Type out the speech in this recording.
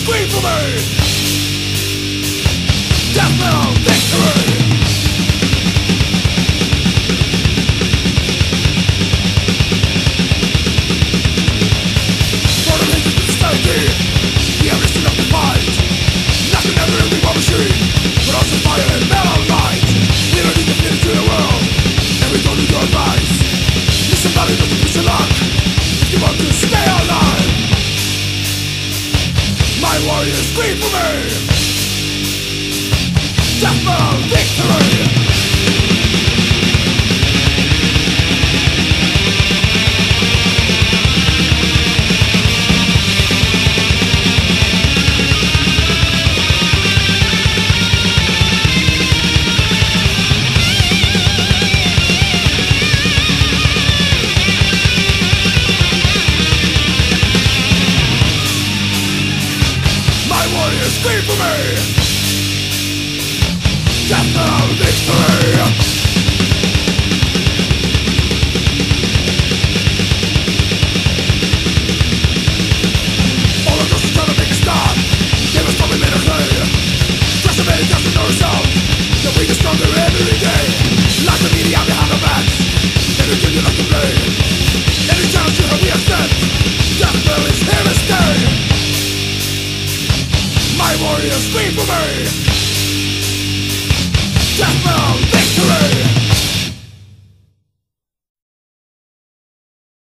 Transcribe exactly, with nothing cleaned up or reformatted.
Scream for me! Death Metal victory! What an ancient society! The evolution of the fight! Nothing ever in the war machine, but also fire and metal light! We don't need to fear to the world, and we don't need your advice! You're somebody that can push your luck, you want to stay alive! My warriors scream for me! Death Metal victory! Scream for me! Death Metal victory! All of us are trying to make a stop. Give us what we made it clear. Just a minute, just to know ourselves that we get stronger every day. Like the media behind our backs, every game you like to play, every challenge you have we accept. Death Metal is here to stay. My warriors scream for me!